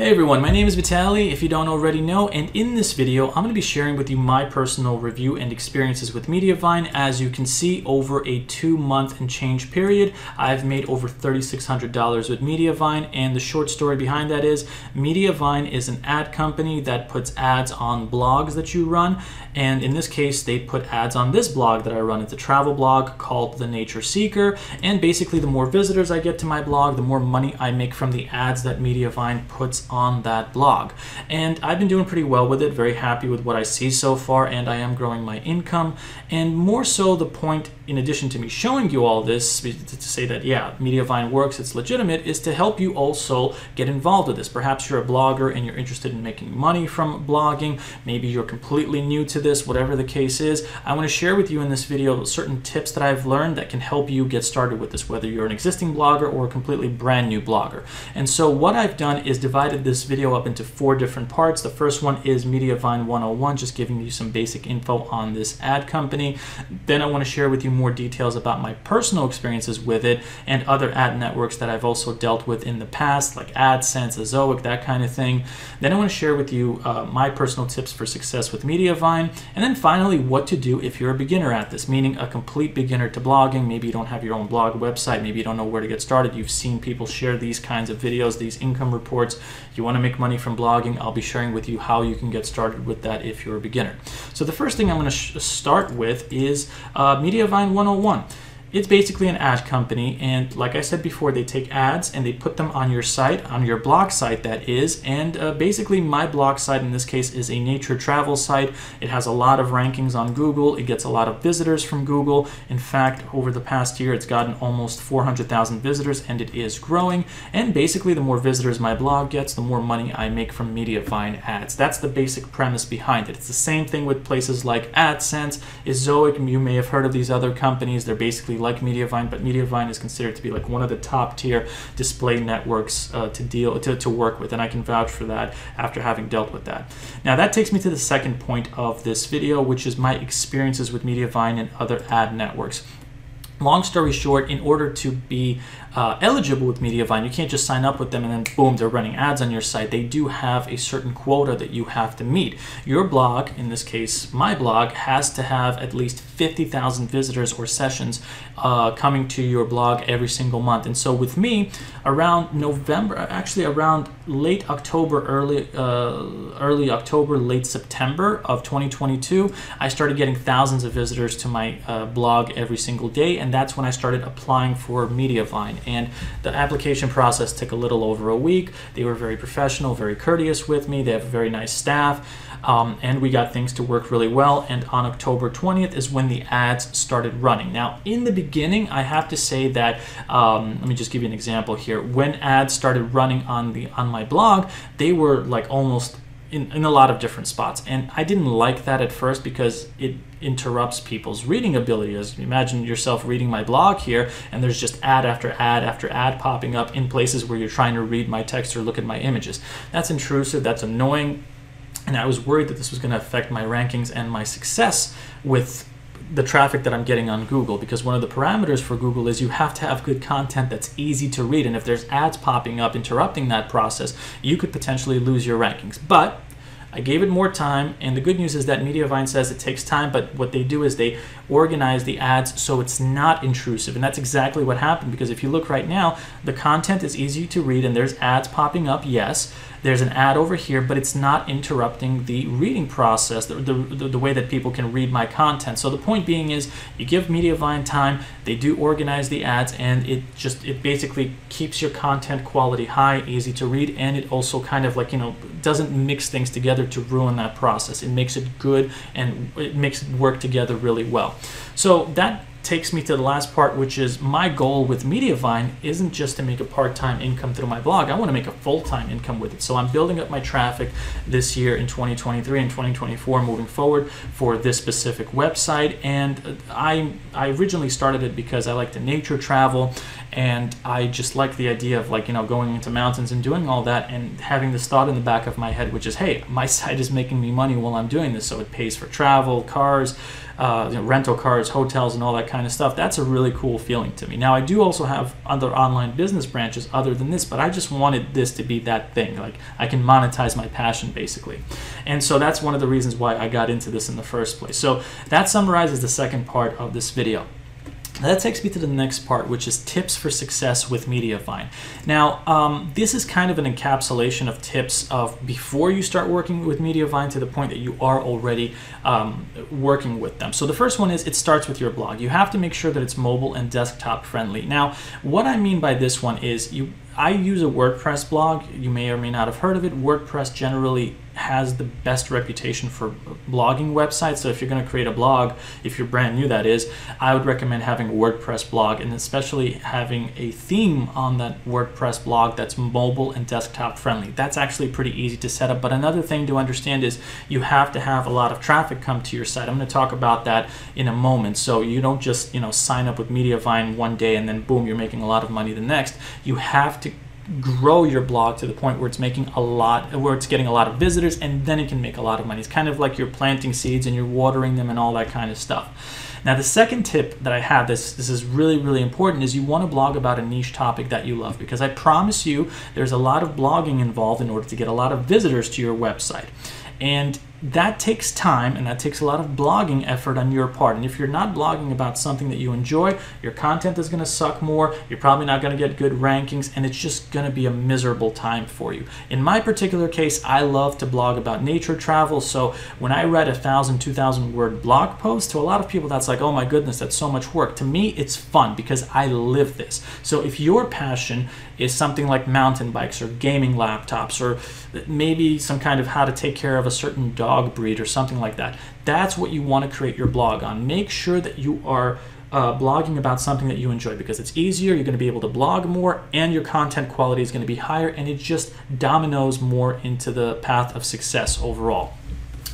Hey everyone, my name is Vitaly, if you don't already know, and in this video I'm going to be sharing with you my personal review and experiences with Mediavine. As you can see, over a 2 month and change period, I've made over $3,600 with Mediavine, and the short story behind that is Mediavine is an ad company that puts ads on blogs that you run, and in this case they put ads on this blog that I run. It's a travel blog called The Nature Seeker, and basically the more visitors I get to my blog, the more money I make from the ads that Mediavine puts on that blog. And I've been doing pretty well with it, very happy with what I see so far, and I am growing my income. And more so the point, in addition to me showing you all this, to say that yeah, Mediavine works, it's legitimate, is to help you also get involved with this. Perhaps you're a blogger and you're interested in making money from blogging, maybe you're completely new to this, whatever the case is. I want to share with you in this video certain tips that I've learned that can help you get started with this, whether you're an existing blogger or a completely brand new blogger. And so what I've done is divided this video up into 4 different parts. The first one is Mediavine 101, just giving you some basic info on this ad company. Then I want to share with you more details about my personal experiences with it and other ad networks that I've also dealt with in the past, like AdSense, Ezoic, that kind of thing. Then I want to share with you my personal tips for success with Mediavine, and then finally what to do if you're a beginner at this, meaning a complete beginner to blogging. Maybe you don't have your own blog website, maybe you don't know where to get started. You've seen people share these kinds of videos, these income reports. You want to make money from blogging, I'll be sharing with you how you can get started with that if you're a beginner. So the first thing I'm going to start with is Mediavine 101. It's basically an ad company, and like I said before, they take ads and they put them on your site, on your blog site that is, and basically my blog site in this case is a nature travel site. It has a lot of rankings on Google, it gets a lot of visitors from Google. In fact, over the past year it's gotten almost 400,000 visitors, and it is growing. And basically the more visitors my blog gets, the more money I make from Mediavine ads. That's the basic premise behind it. It's the same thing with places like AdSense, Ezoic, you may have heard of these other companies. They're basically like Mediavine, but Mediavine is considered to be like one of the top tier display networks to work with, and I can vouch for that after having dealt with that. Now that takes me to the second point of this video, which is my experiences with Mediavine and other ad networks. Long story short, in order to be eligible with Mediavine, you can't just sign up with them and then boom, they're running ads on your site. They do have a certain quota that you have to meet. Your blog, in this case my blog, has to have at least 50,000 visitors or sessions coming to your blog every single month. And so with me, around November, actually around late October, early October, late September of 2022, I started getting thousands of visitors to my blog every single day, and that's when I started applying for Mediavine. And the application process took a little over a week. They were very professional, very courteous with me. They have a very nice staff, and we got things to work really well. And on October 20th is when the ads started running. Now, in the beginning, I have to say that let me just give you an example here. When ads started running on my blog, they were like almost in a lot of different spots, and I didn't like that at first because it interrupts people's reading ability. As you imagine yourself reading my blog here, and there's just ad after ad after ad popping up in places where you're trying to read my text or look at my images. That's intrusive, that's annoying, and I was worried that this was going to affect my rankings and my success with the traffic that I'm getting on Google, because one of the parameters for Google is you have to have good content that's easy to read, and if there's ads popping up interrupting that process, you could potentially lose your rankings. But I gave it more time, and the good news is that Mediavine says it takes time, but what they do is they organize the ads so it's not intrusive, and that's exactly what happened. Because if you look right now, the content is easy to read and there's ads popping up. Yes, there's an ad over here, but it's not interrupting the reading process, the way that people can read my content. So the point being is you give Mediavine time, they do organize the ads, and it basically keeps your content quality high, easy to read, and it also kind of like, you know, doesn't mix things together to ruin that process. It makes it good and it makes it work together really well. So that takes me to the last part, which is my goal with Mediavine isn't just to make a part-time income through my blog. I want to make a full-time income with it. So I'm building up my traffic this year in 2023 and 2024 moving forward for this specific website. And I originally started it because I like to nature travel, And I just like the idea of, like, you know, going into mountains and doing all that and having this thought in the back of my head, which is, hey, my site is making me money while I'm doing this, so it pays for travel, cars, you know, rental cars, hotels, and all that kind of stuff. That's a really cool feeling to me. Now, I do also have other online business branches other than this, but I just wanted this to be that thing. Like, I can monetize my passion, basically. And so that's one of the reasons why I got into this in the first place. So that summarizes the second part of this video. That takes me to the next part, which is tips for success with Mediavine. Now, this is kind of an encapsulation of tips of before you start working with Mediavine to the point that you are already working with them. So the first one is, it starts with your blog. You have to make sure that it's mobile and desktop friendly. Now, what I mean by this one is, I use a WordPress blog. You may or may not have heard of it. WordPress generally has the best reputation for blogging websites. So if you're going to create a blog, if you're brand new, that is, I would recommend having a WordPress blog, and especially having a theme on that WordPress blog that's mobile and desktop friendly. That's actually pretty easy to set up. But another thing to understand is you have to have a lot of traffic come to your site. I'm going to talk about that in a moment. So you don't just, you know, sign up with Mediavine one day and then boom, you're making a lot of money the next. You have to grow your blog to the point where it's making a lot, where it's getting a lot of visitors, and then it can make a lot of money. It's kind of like you're planting seeds and you're watering them and all that kind of stuff. Now, the second tip that I have, this is really, really important, is you want to blog about a niche topic that you love, because I promise you there's a lot of blogging involved in order to get a lot of visitors to your website. And that takes time, and that takes a lot of blogging effort on your part. And if you're not blogging about something that you enjoy, your content is going to suck more, you're probably not going to get good rankings, and it's just going to be a miserable time for you. In my particular case, I love to blog about nature travel, so when I read 1,000-2,000 word blog post, to a lot of people that's like, oh my goodness, that's so much work. To me, it's fun because I live this. So if your passion is something like mountain bikes or gaming laptops, or maybe some kind of how to take care of a certain dog breed or something like that, that's what you want to create your blog on. Make sure that you are blogging about something that you enjoy, because it's easier, you're going to be able to blog more, and your content quality is going to be higher, and it just dominoes more into the path of success overall.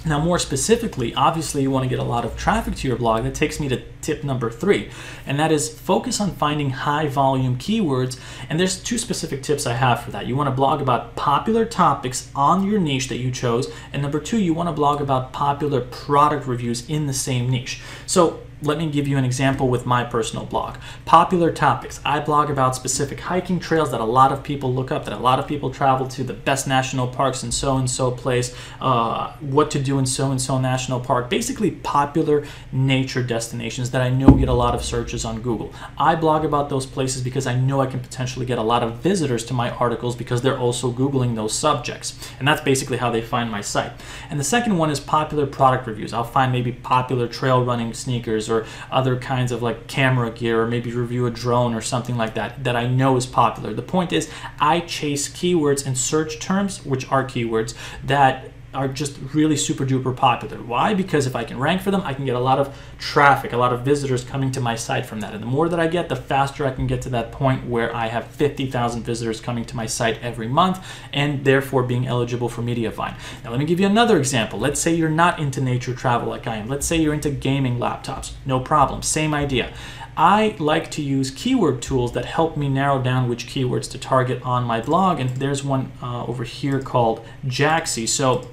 Now, more specifically, obviously you want to get a lot of traffic to your blog. That takes me to tip number 3, and that is focus on finding high volume keywords. And there's 2 specific tips I have for that. You want to blog about popular topics on your niche that you chose, and number 2, you want to blog about popular product reviews in the same niche. So let me give you an example with my personal blog. Popular topics. I blog about specific hiking trails that a lot of people look up, that a lot of people travel to, the best national parks in so-and-so place, what to do in so-and-so national park. Basically popular nature destinations that I know get a lot of searches on Google. I blog about those places because I know I can potentially get a lot of visitors to my articles because they're also Googling those subjects. And that's basically how they find my site. And the second one is popular product reviews. I'll find maybe popular trail running sneakers, or other kinds of like camera gear, or maybe review a drone or something like that that I know is popular. The point is, I chase keywords and search terms, which are keywords that are just really super duper popular. Why? Because if I can rank for them, I can get a lot of traffic, a lot of visitors coming to my site from that. And the more that I get, the faster I can get to that point where I have 50,000 visitors coming to my site every month, and therefore being eligible for Mediavine. Now, let me give you another example. Let's say you're not into nature travel like I am. Let's say you're into gaming laptops. No problem. Same idea. I like to use keyword tools that help me narrow down which keywords to target on my blog. And there's one over here called Jaxi. So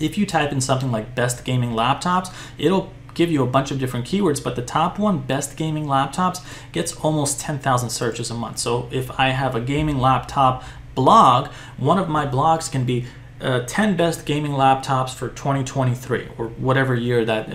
if you type in something like best gaming laptops, it'll give you a bunch of different keywords, but the top one, best gaming laptops, gets almost 10,000 searches a month. So if I have a gaming laptop blog, one of my blogs can be 10 best gaming laptops for 2023, or whatever year that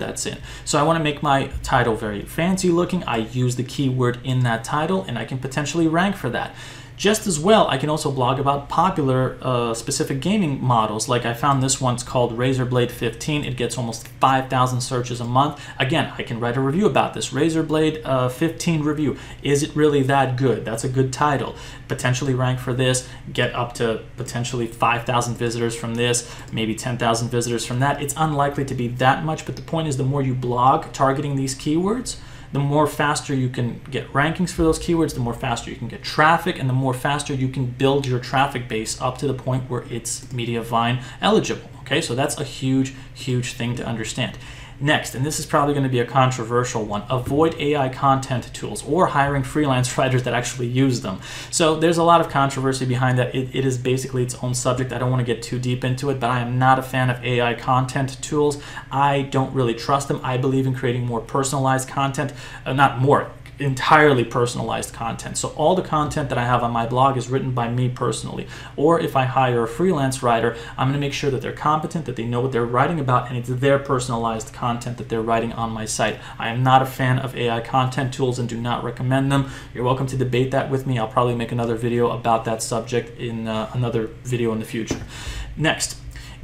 that's in. So I want to make my title very fancy looking. I use the keyword in that title, and I can potentially rank for that. Just as well, I can also blog about popular specific gaming models. Like, I found this one's called Razer Blade 15. It gets almost 5,000 searches a month. Again, I can write a review about this. Razer Blade 15 review. Is it really that good? That's a good title. Potentially rank for this, get up to potentially 5,000 visitors from this, maybe 10,000 visitors from that. It's unlikely to be that much, but the point is, the more you blog targeting these keywords, the more faster you can get rankings for those keywords, the more faster you can get traffic, and the more faster you can build your traffic base up to the point where it's Mediavine eligible. Okay, so that's a huge, huge thing to understand. Next, and this is probably going to be a controversial one, avoid AI content tools or hiring freelance writers that actually use them. So there's a lot of controversy behind that. It is basically its own subject. I don't want to get too deep into it, but I am not a fan of AI content tools. I don't really trust them. I believe in creating more personalized content, entirely personalized content. So all the content that I have on my blog is written by me personally, or if I hire a freelance writer, I'm going to make sure that they're competent, that they know what they're writing about, and it's their personalized content that they're writing on my site. I am not a fan of AI content tools and do not recommend them. You're welcome to debate that with me. I'll probably make another video about that subject in another video in the future. Next,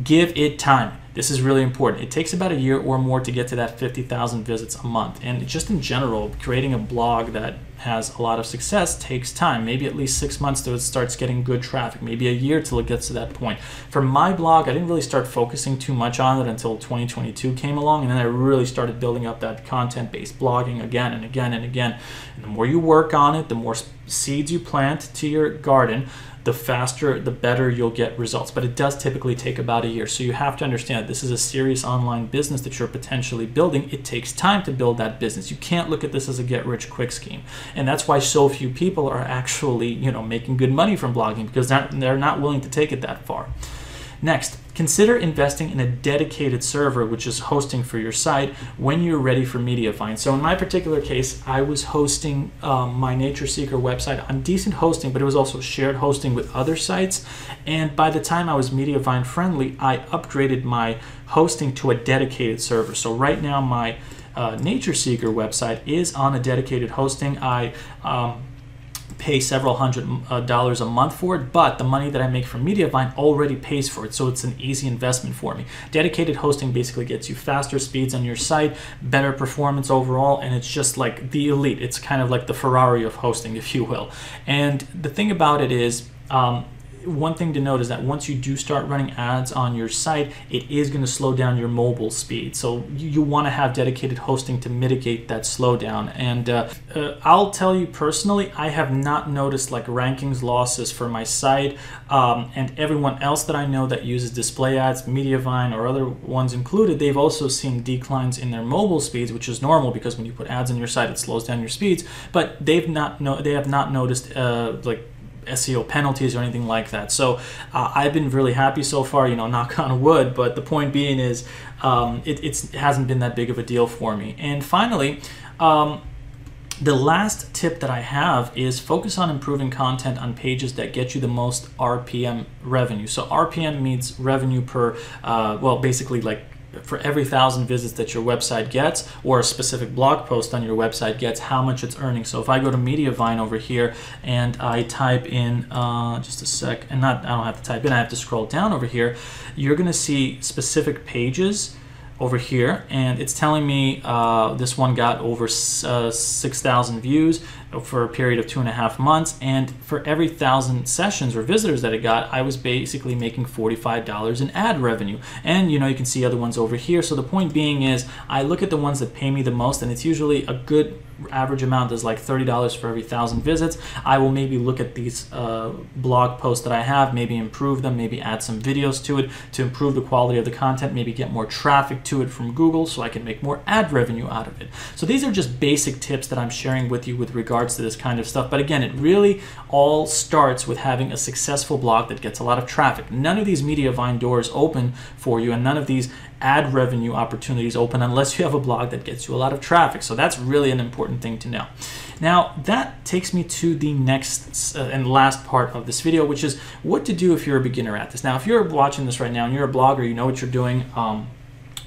give it time. This is really important. It takes about a year or more to get to that 50,000 visits a month. And just in general, creating a blog that has a lot of success takes time. Maybe at least 6 months till it starts getting good traffic. Maybe a year till it gets to that point. For my blog, I didn't really start focusing too much on it until 2022 came along, and then I really started building up that content-based blogging again and again and again. And the more you work on it, the more seeds you plant to your garden, the faster, the better you'll get results. But it does typically take about a year. So you have to understand this is a serious online business that you're potentially building. It takes time to build that business. You can't look at this as a get-rich-quick scheme. And that's why so few people are actually, you know, making good money from blogging, because they're not willing to take it that far. Next, consider investing in a dedicated server, which is hosting for your site, when you're ready for Mediavine. So in my particular case, I was hosting my Nature Seeker website on decent hosting, but it was also shared hosting with other sites. And by the time I was Mediavine friendly, I upgraded my hosting to a dedicated server. So right now, my Nature Seeker website is on a dedicated hosting. I pay several $100s a month for it, but the money that I make from Mediavine already pays for it, so it's an easy investment for me. Dedicated hosting basically gets you faster speeds on your site, better performance overall, and it's just like the elite. It's kind of like the Ferrari of hosting, if you will. And the thing about it is, one thing to note is that once you do start running ads on your site, it is going to slow down your mobile speed. So you want to have dedicated hosting to mitigate that slowdown. And I'll tell you personally, I have not noticed like rankings losses for my site, and everyone else that I know that uses display ads, Mediavine or other ones included, they've also seen declines in their mobile speeds, which is normal because when you put ads on your site, it slows down your speeds. But they have not noticed like SEO penalties or anything like that. So I've been really happy so far, you know, knock on wood, but the point being is it hasn't been that big of a deal for me. And finally, the last tip that I have is focus on improving content on pages that get you the most RPM revenue. So RPM means revenue per, well, basically like for every 1,000 visits that your website gets or a specific blog post on your website gets, how much it's earning. So if I go to Mediavine over here and I type in just a sec, and I don't have to type in, I have to scroll down over here, you're gonna see specific pages over here, and it's telling me this one got over 6,000 views for a period of 2.5 months, and for every 1,000 sessions or visitors that it got, I was basically making $45 in ad revenue. And you know, you can see other ones over here. So the point being is, I look at the ones that pay me the most, and it's usually a good average amount is like $30 for every 1,000 visits. I will maybe look at these blog posts that I have, maybe improve them, maybe add some videos to it to improve the quality of the content, maybe get more traffic to it from Google so I can make more ad revenue out of it. So these are just basic tips that I'm sharing with you with regards to this kind of stuff. But again, it really all starts with having a successful blog that gets a lot of traffic. None of these Mediavine doors open for you, and none of these ad revenue opportunities open unless you have a blog that gets you a lot of traffic. So that's really an important thing to know. Now that takes me to the next and last part of this video, which is what to do if you're a beginner at this. Now, if you're watching this right now and you're a blogger, you know what you're doing,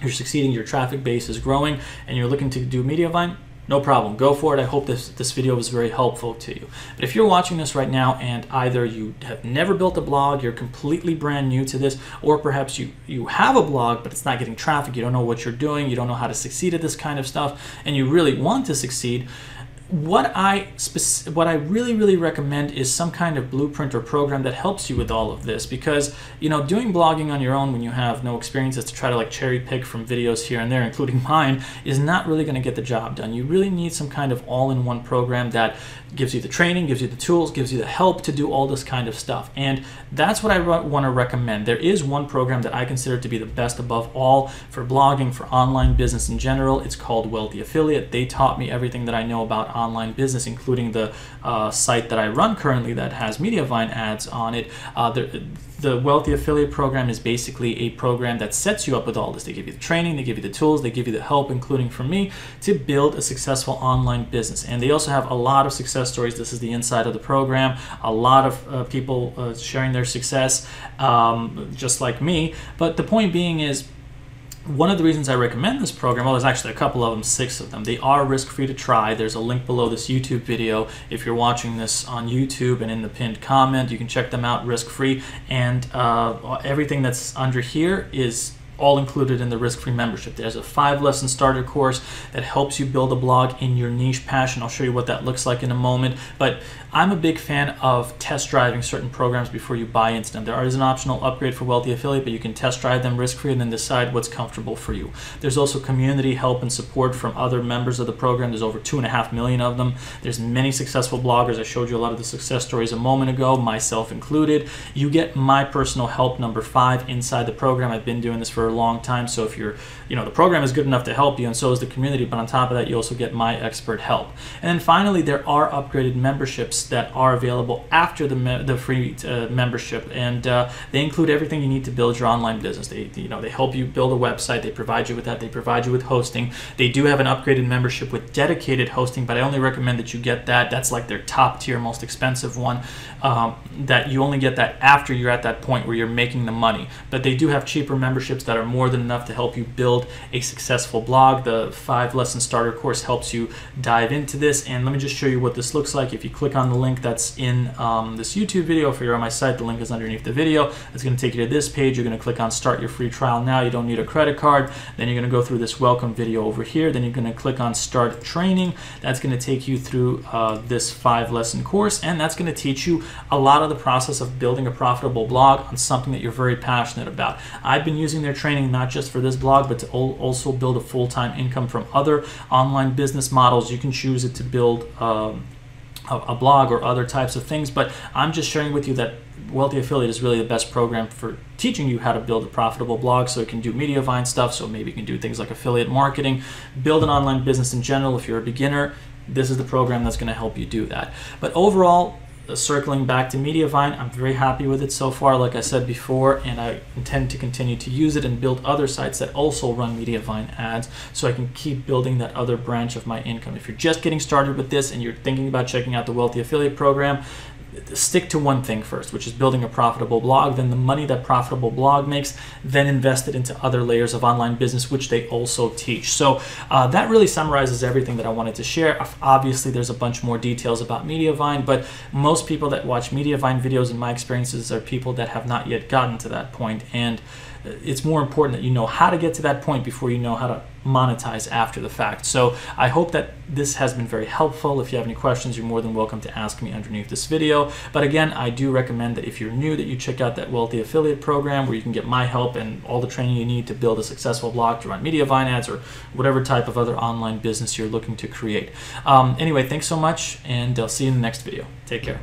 you're succeeding, your traffic base is growing, and you're looking to do Mediavine, no problem, go for it. I hope this video was very helpful to you. But if you're watching this right now and either you have never built a blog, you're completely brand new to this, or perhaps you have a blog but it's not getting traffic, you don't know what you're doing, you don't know how to succeed at this kind of stuff, and you really want to succeed, What I really recommend is some kind of blueprint or program that helps you with all of this, because, you know, doing blogging on your own when you have no experience is to try to like cherry pick from videos here and there, including mine, is not really going to get the job done. You really need some kind of all-in-one program that gives you the training, gives you the tools, gives you the help to do all this kind of stuff. And that's what I want to recommend. There is one program that I consider to be the best above all for blogging, for online business in general. It's called Wealthy Affiliate. They taught me everything that I know about online business, including the site that I run currently that has Mediavine ads on it. The Wealthy Affiliate program is basically a program that sets you up with all this. They give you the training, they give you the tools, they give you the help, including from me, to build a successful online business. And they also have a lot of success stories. This is the inside of the program. A lot of people sharing their success, just like me. But the point being is, one of the reasons I recommend this program, well, there's actually a couple of them, 6 of them. They are risk-free to try. There's a link below this YouTube video. If you're watching this on YouTube and in the pinned comment, you can check them out, risk-free. And everything that's under here is all included in the risk-free membership. There's a 5-lesson starter course that helps you build a blog in your niche passion. I'll show you what that looks like in a moment, but I'm a big fan of test driving certain programs before you buy into them. There is an optional upgrade for Wealthy Affiliate, but you can test drive them risk-free and then decide what's comfortable for you. There's also community help and support from other members of the program. There's over 2.5 million of them. There's many successful bloggers. I showed you a lot of the success stories a moment ago, myself included. You get my personal help number 5 inside the program. I've been doing this for a long time, so if you're, you know, the program is good enough to help you, and so is the community, but on top of that you also get my expert help. And then finally, there are upgraded memberships that are available after the free membership, and they include everything you need to build your online business. They help you build a website, they provide you with that, they provide you with hosting. They do have an upgraded membership with dedicated hosting, but I only recommend that you get that. That's like their top tier, most expensive one, that you only get that after you're at that point where you're making the money. But they do have cheaper memberships that are more than enough to help you build a successful blog. The 5-lesson starter course helps you dive into this, and let me just show you what this looks like. If you click on the link that's in this YouTube video, if you're on my site, the link is underneath the video. It's going to take you to this page. You're going to click on start your free trial now. You don't need a credit card. Then you're going to go through this welcome video over here. Then you're going to click on start training. That's going to take you through this 5-lesson course, and that's going to teach you a lot of the process of building a profitable blog on something that you're very passionate about. I've been using their training not just for this blog, but to also build a full-time income from other online business models. You can choose it to build a blog or other types of things, but I'm just sharing with you that Wealthy Affiliate is really the best program for teaching you how to build a profitable blog, so it can do Mediavine stuff, so maybe you can do things like affiliate marketing, build an online business in general. If you're a beginner, this is the program that's going to help you do that. But overall, circling back to Mediavine, I'm very happy with it so far, like I said before, and I intend to continue to use it and build other sites that also run Mediavine ads, so I can keep building that other branch of my income. If you're just getting started with this and you're thinking about checking out the Wealthy Affiliate program, stick to one thing first, which is building a profitable blog. Then the money that profitable blog makes, then invest it into other layers of online business, which they also teach. So that really summarizes everything that I wanted to share. Obviously, there's a bunch more details about Mediavine, but most people that watch Mediavine videos, in my experiences, are people that have not yet gotten to that point. And it's more important that you know how to get to that point before you know how to monetize after the fact. So I hope that this has been very helpful. If you have any questions, you're more than welcome to ask me underneath this video. But again, I do recommend that if you're new, that you check out that Wealthy Affiliate program, where you can get my help and all the training you need to build a successful blog, to run Mediavine ads, or whatever type of other online business you're looking to create. Anyway, thanks so much, and I'll see you in the next video. Take care.